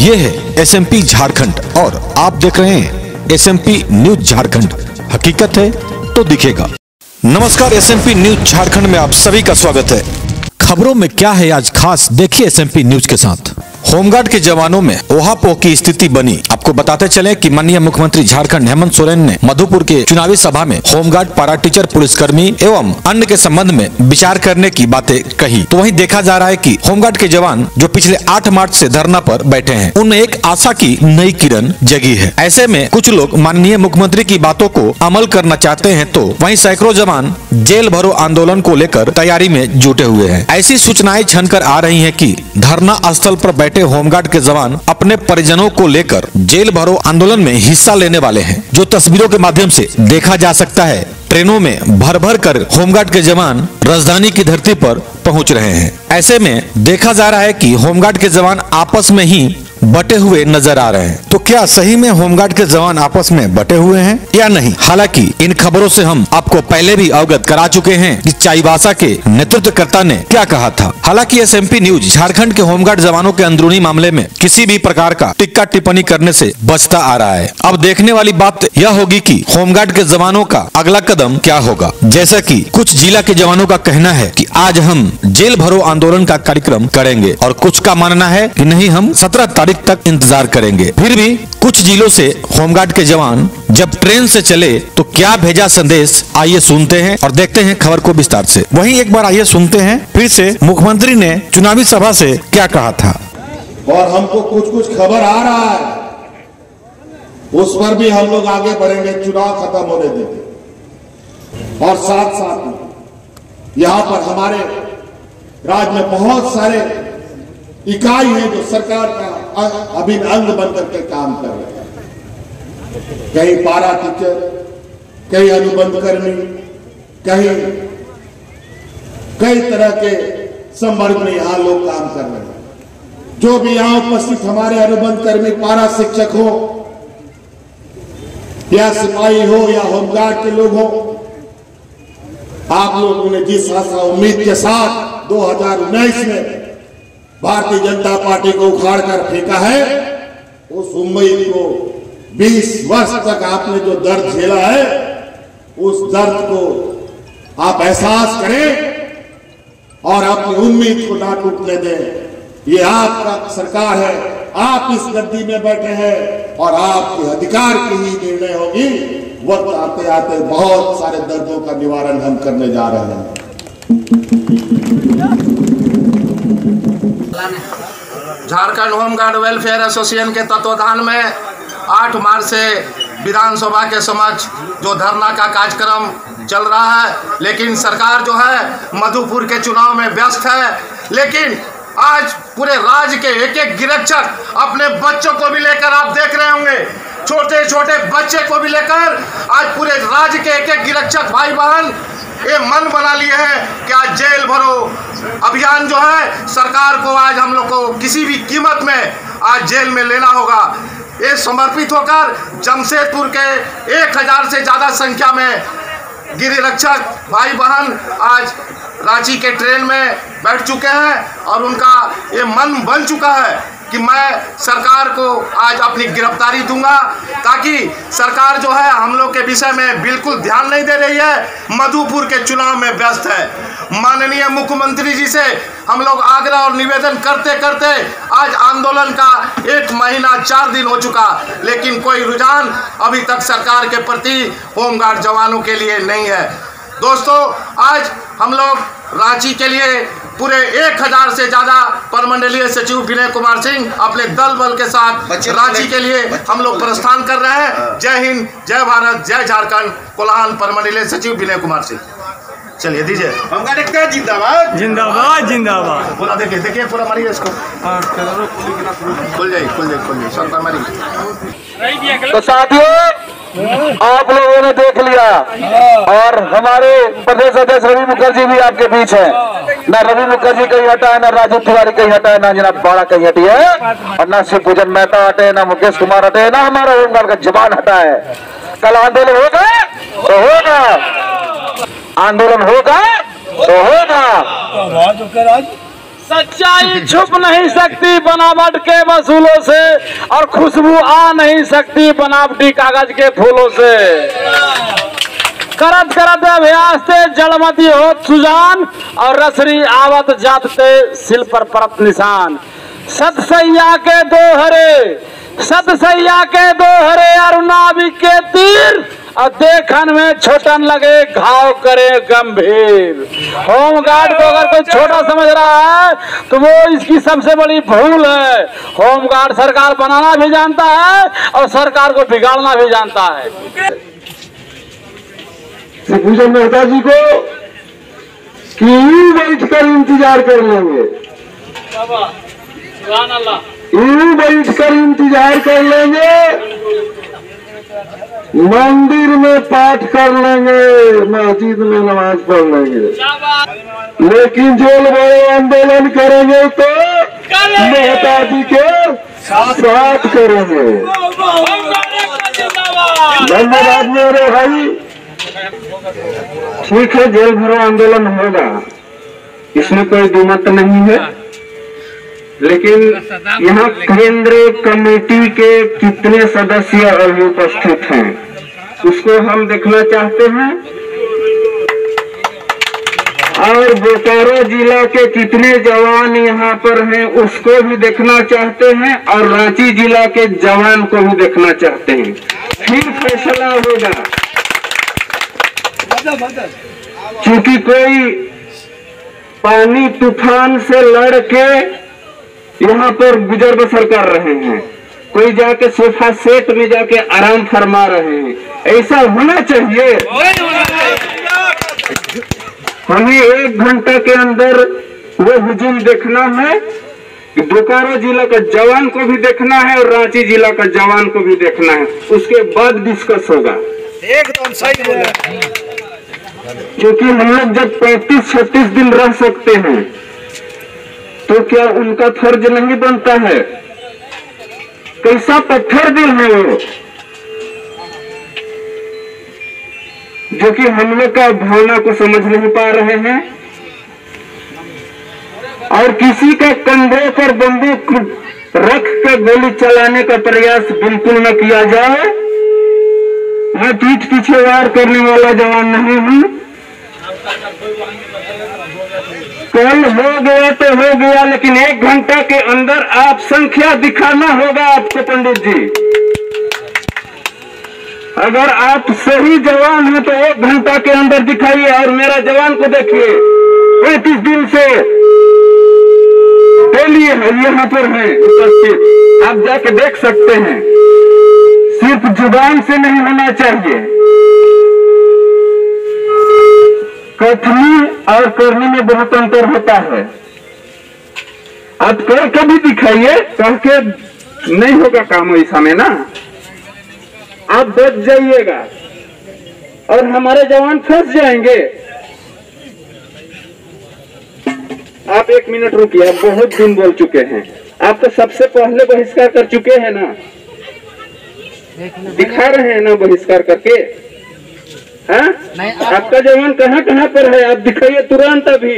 ये है एसएमपी झारखंड और आप देख रहे हैं एसएमपी न्यूज झारखंड। हकीकत है तो दिखेगा। नमस्कार, एसएमपी न्यूज झारखंड में आप सभी का स्वागत है। खबरों में क्या है आज खास, देखिए एसएमपी न्यूज के साथ। होमगार्ड के जवानों में ओहापोह की स्थिति बनी। आपको बताते चले कि माननीय मुख्यमंत्री झारखंड हेमंत सोरेन ने मधुपुर के चुनावी सभा में होमगार्ड, पारा टीचर, पुलिसकर्मी एवं अन्य के संबंध में विचार करने की बातें कही। तो वहीं देखा जा रहा है कि होमगार्ड के जवान जो पिछले 8 मार्च से धरना पर बैठे हैं, उनमें एक आशा की नई किरण जगी है। ऐसे में कुछ लोग माननीय मुख्यमंत्री की बातों को अमल करना चाहते हैं, तो वहीं सैकड़ों जवान जेल भरो आंदोलन को लेकर तैयारी में जुटे हुए हैं। ऐसी सूचनाएं छनकर आ रही है कि धरना स्थल पर बैठे होमगार्ड के जवान अपने परिजनों को लेकर जेल भरो आंदोलन में हिस्सा लेने वाले हैं, जो तस्वीरों के माध्यम से देखा जा सकता है। ट्रेनों में भर भर कर होमगार्ड के जवान राजधानी की धरती पर पहुंच रहे हैं। ऐसे में देखा जा रहा है कि होमगार्ड के जवान आपस में ही बटे हुए नजर आ रहे हैं। तो क्या सही में होमगार्ड के जवान आपस में बटे हुए हैं या नहीं? हालांकि इन खबरों से हम आपको पहले भी अवगत करा चुके हैं कि चाईबासा के नेतृत्वकर्ता ने क्या कहा था। हालांकि एसएमपी न्यूज झारखंड के होमगार्ड जवानों के अंदरूनी मामले में किसी भी प्रकार का टिक्का टिप्पणी करने से बचता आ रहा है। अब देखने वाली बात यह होगी कि होमगार्ड के जवानों का अगला कदम क्या होगा। जैसा कि कुछ जिला के जवानों का कहना है कि आज हम जेल भरो आंदोलन का कार्यक्रम करेंगे, और कुछ का मानना है कि नहीं, हम 17 तारीख तक इंतजार करेंगे। फिर भी कुछ जिलों से होमगार्ड के जवान जब ट्रेन से चले तो क्या भेजा संदेश, आइए सुनते हैं और देखते हैं खबर को विस्तार से। वहीं एक बार आइए सुनते हैं फिर से मुख्यमंत्री ने चुनावी सभा से क्या कहा था। और हमको कुछ कुछ खबर आ रहा है, उस पर भी हम लोग आगे बढ़ेंगे। चुनाव खत्म होने देंगे और साथ साथ यहाँ पर हमारे राज्य में बहुत सारे इकाई है जो सरकार का अभिन्न अंग बनकर के काम कर रहे हैं। कहीं पारा टीचर, कहीं अनुबंध कर्मी, कई तरह के संवर्ग में यहाँ लोग काम कर रहे हैं। जो भी यहाँ उपस्थित हमारे अनुबंध कर्मी, पारा शिक्षक हो या सिपाही हो या होमगार्ड के लोग हो, आप लोगों ने जिस आशा उम्मीद के साथ 2019 में भारतीय जनता पार्टी को उखाड़ कर फेंका है, उस उम्मीद को 20 वर्ष तक आपने जो दर्द झेला है, उस दर्द को आप एहसास करें और अपनी उम्मीद को ना टूटने दें। ये आपका सरकार है, आप इस गद्दी में बैठे हैं और आपके अधिकार की ही निर्णय होगी। वक्त आते आते बहुत सारे दर्दों का निवारण हम करने जा रहे हैं। झारखंड होमगार्ड वेलफेयर एसोसिएशन के तत्वाधान में 8 मार्च से विधानसभा के समक्ष जो धरना का कार्यक्रम चल रहा है, लेकिन सरकार जो है मधुपुर के चुनाव में व्यस्त है। लेकिन आज पूरे राज्य के एक-एक गिरक्षक अपने बच्चों को भी लेकर आप देख रहे होंगे, छोटे छोटे बच्चे को भी लेकर आज पूरे राज्य के एक-एक गिरक्षक भाई बहन ये मन बना लिए हैं कि आज जेल भरो अभियान जो है, सरकार को आज हम लोग को किसी भी कीमत में आज जेल में लेना होगा। ये समर्पित होकर जमशेदपुर के 1000 से ज़्यादा संख्या में गिरिरक्षक भाई बहन आज रांची के ट्रेन में बैठ चुके हैं और उनका ये मन बन चुका है कि मैं सरकार को आज अपनी गिरफ्तारी दूंगा, ताकि सरकार जो है हम लोग के विषय में बिल्कुल ध्यान नहीं दे रही है, मधुपुर के चुनाव में व्यस्त है। माननीय मुख्यमंत्री जी से हम लोग आग्रह और निवेदन करते करते आज आंदोलन का 1 महीना 4 दिन हो चुका, लेकिन कोई रुझान अभी तक सरकार के प्रति होमगार्ड जवानों के लिए नहीं है। दोस्तों, आज हम लोग रांची के लिए पूरे 1000 से ज़्यादा परमंडलीय सचिव विनय कुमार सिंह अपने दल बल के साथ रांची के लिए हम लोग प्रस्थान कर रहे हैं। जय हिंद, जय भारत, जय झारखंड। कोल्हान परमंडलीय सचिव विनय कुमार सिंह। चलिए दीजिए, हम देखते हैं जिंदाबाद जिंदाबाद जिंदाबाद। पूरा देखिए, देखिए पूरा मारिए इसको, खुल जाइए सरकार मारिए। तो साथियों, आप लोगों ने देख लिया और हमारे प्रदेश अध्यक्ष रवि मुखर्जी भी आपके बीच हैं। ना रवि मुखर्जी कहीं हटा है, ना राजीव तिवारी कहीं हटा है, ना जनाब बाड़ा कहीं हटी है, और ना सिर्फ पूजन मेहता हटे, ना मुकेश कुमार हटे, ना हमारा होमगार्ड का जवान हटा है। कल आंदोलन होगा तो होगा, आंदोलन होगा तो होगा। सच्चाई छुप नहीं सकती बनावट के वसूलों से, और खुशबू आ नहीं सकती बनावटी कागज के फूलों से। करत करत अभ्यास से जड़मती होत सुजान, और रसरी आवत जात ते सिल पर परत निशान। सतसैया के दो हरे अरुणावी के तीर, और देखन में छोटन लगे घाव करे गंभीर। होमगार्ड को अगर कोई छोटा समझ रहा है तो वो इसकी सबसे बड़ी भूल है। होमगार्ड सरकार बनाना भी जानता है और सरकार को बिगाड़ना भी जानता है। पूजन मेहता जी को कि बैठ कर इंतजार कर लेंगे, बैठ कर इंतजार कर लेंगे, मंदिर में पाठ कर लेंगे, मस्जिद में नमाज पढ़ लेंगे, लेकिन जेल बड़े आंदोलन करेंगे तो मेहता जी के साथ करेंगे। धन्यवाद मेरे भाई। ठीक है, जेल भरो आंदोलन होगा, इसमें कोई दो मत नहीं है, लेकिन यहाँ केंद्रीय कमेटी के कितने सदस्य अभी उपस्थित हैं उसको हम देखना चाहते हैं, और बोकारो जिला के कितने जवान यहाँ पर हैं उसको भी देखना चाहते हैं, और रांची जिला के जवान को भी देखना चाहते हैं। फिर फैसला होगा, क्योंकि कोई पानी तूफान से लड़ के यहाँ पर गुजर बसर कर रहे हैं, कोई जाके सोफा सेट में जाके आराम फरमा रहे हैं, ऐसा होना चाहिए। हमें एक घंटा के अंदर वो हुजूम देखना है, बोकारो जिला का जवान को भी देखना है और रांची जिला का जवान को भी देखना है, उसके बाद डिस्कस होगा। एकदम सही बोला, क्योंकि हम लोग जब 35-36 दिन रह सकते हैं तो क्या उनका फर्ज नहीं बनता है? कैसा पत्थर दिल है वो, जो कि हम लोग का भावना को समझ नहीं पा रहे हैं। और किसी के कंधे पर बंदूक रख के गोली चलाने का प्रयास बिल्कुल न किया जाए। मैं पीठ पीछे वार करने वाला जवान नहीं हूं। कल हो गया तो हो गया, लेकिन एक घंटा के अंदर आप संख्या दिखाना होगा आपको। पंडित जी, अगर आप सही जवान हैं तो एक घंटा के अंदर दिखाइए, और मेरा जवान को देखिए, 35 दिन से डेली यहाँ पर है उपस्थित, आप जाके देख सकते हैं। सिर्फ जुबान से नहीं होना चाहिए, कथनी और करने में बहुत अंतर होता है। आप करके भी दिखाइए, कह के नहीं होगा काम ऐसा में ना, आप बच जाइएगा और हमारे जवान फंस जाएंगे। आप एक मिनट रुकिए, आप बहुत दिन बोल चुके हैं, आप तो सबसे पहले बहिष्कार कर चुके हैं ना, दिखा रहे हैं ना बहिष्कार करके। हाँ? आपका जवान कहाँ कहाँ पर है आप दिखाइए तुरंत अभी,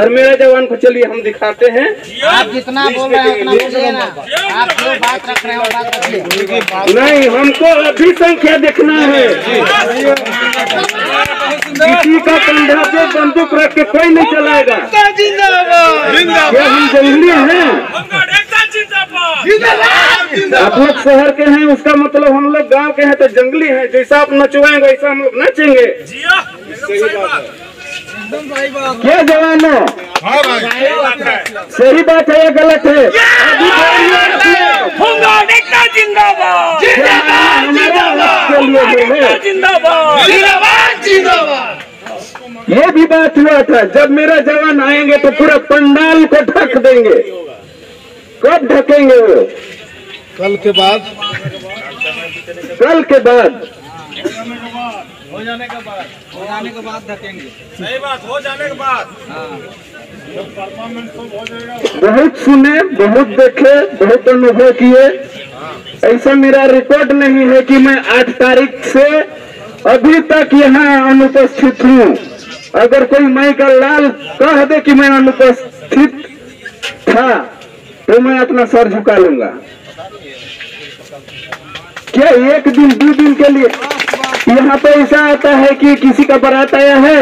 और मेरा जवान को चलिए हम दिखाते हैं। आप जितना बोल रहे हैं उतना आप जो बात रख रहे हो, नहीं हमको अभी संख्या देखना है। किसी का कंधा पे बंदूक रख के कोई नहीं चलाएगा। क्या हम जंगली हैं? आप लोग शहर के हैं, उसका मतलब हम लोग गांव के हैं तो जंगली हैं। जैसा आप नचवाएंगे वैसा हम लोग नाचेंगे। क्या जवान है? सही बात है या गलत है? ये भी बात हुआ था, जब मेरा जवान आएंगे तो पूरा पंडाल को ढक देंगे। कब ढकेंगे वो? कल के बाद हो जाने के बाद ढकेंगे। सही बात, हो जाने के बाद। जब परफॉर्मेंस हो जाएगा। बहुत सुने, बहुत देखे, बहुत अनुभव किए। ऐसा मेरा रिकॉर्ड नहीं है कि मैं 8 तारीख से अभी तक यहाँ अनुपस्थित हूँ। अगर कोई माई का लाल कह दे कि मैं अनुपस्थित था तो मैं अपना सर झुका लूंगा। क्या एक दिन 2 दिन के लिए यहाँ पे ऐसा आता है कि किसी का बारात आया है,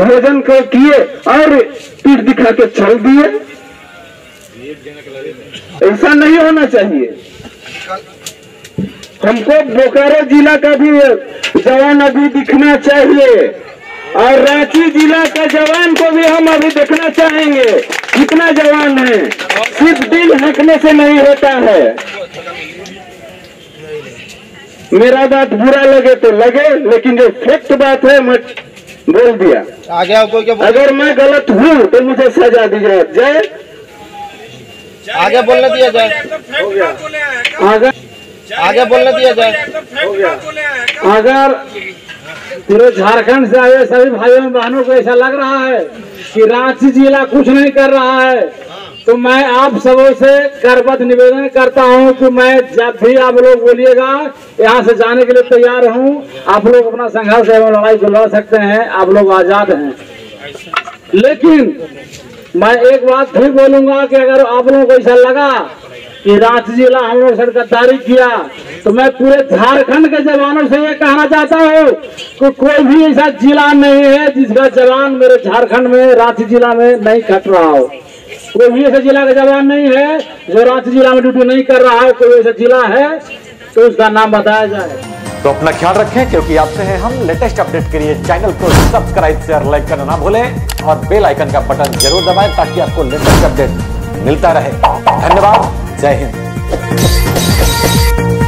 भोजन को किए और पीठ दिखा के चल दिए? ऐसा नहीं होना चाहिए। हमको बोकारो जिला का भी जवान अभी दिखना चाहिए और रांची जिला का जवान को भी हम अभी देखना चाहेंगे कितना जवान है। सिर्फ दिल हंकने से नहीं होता है। मेरा बात बुरा लगे तो लगे, लेकिन जो फैक्ट बात है मैं बोल दिया। आगे आपको क्या? अगर मैं गलत हूँ तो मुझे सजा दी जाए, आगे बोलने दिया जाए, आगे बोलने दिया जाए। अगर पूरे झारखंड से आए सभी भाइयों बहनों को ऐसा लग रहा है कि रांची जिला कुछ नहीं कर रहा है, तो मैं आप सबों से करबद्ध निवेदन करता हूं कि मैं जब भी आप लोग बोलिएगा यहां से जाने के लिए तैयार हूं। आप लोग अपना संघर्ष एवं लड़ाई को लड़ सकते हैं, आप लोग आजाद हैं। लेकिन मैं एक बात भी बोलूंगा कि अगर आप लोगों को ऐसा लगा कि रांची जिला हम लोग सरगर्दारी किया, तो मैं पूरे झारखंड के जवानों से ये कहना चाहता हूँ कि कोई भी ऐसा जिला नहीं है जिसका जवान मेरे झारखंड में रांची जिला में नहीं खट रहा हो। कोई भी ऐसा जिला का जवान नहीं है जो रांची जिला में ड्यूटी नहीं कर रहा है। कोई ऐसा जिला है तो उसका नाम बताया जाए। तो अपना ख्याल रखें, क्योंकि आपसे है हम। लेटेस्ट अपडेट के लिए चैनल को सब्सक्राइब शेयर लाइक करना ना भूलें और बेल आइकन का बटन जरूर दबाएं ताकि आपको लेटेस्ट अपडेट मिलता रहे। धन्यवाद। जय हिंद।